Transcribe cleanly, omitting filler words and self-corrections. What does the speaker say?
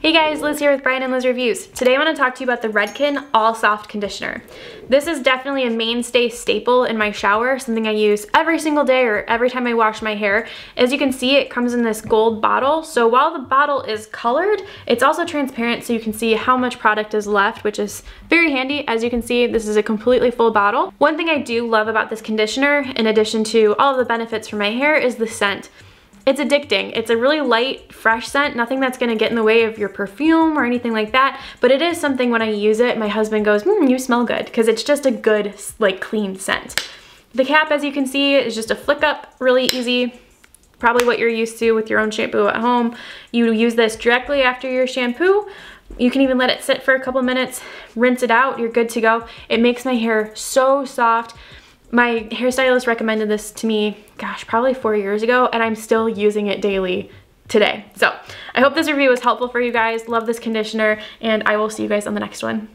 Hey guys, Liz here with Brian and Liz Reviews. Today I want to talk to you about the Redken All Soft Conditioner. This is definitely a mainstay staple in my shower, something I use every single day or every time I wash my hair. As you can see, it comes in this gold bottle. So while the bottle is colored, it's also transparent so you can see how much product is left, which is very handy. As you can see, this is a completely full bottle. One thing I do love about this conditioner, in addition to all of the benefits for my hair, is the scent. It's addicting. It's a really light, fresh scent, nothing that's gonna get in the way of your perfume or anything like that, but it is something when I use it, my husband goes, you smell good, because it's just a good, like, clean scent. The cap, as you can see, is just a flick up, really easy, probably what you're used to with your own shampoo at home. You use this directly after your shampoo. You can even let it sit for a couple minutes, rinse it out, you're good to go. It makes my hair so soft. My hairstylist recommended this to me, gosh, probably 4 years ago, and I'm still using it daily today. So I hope this review was helpful for you guys. Love this conditioner, and I will see you guys on the next one.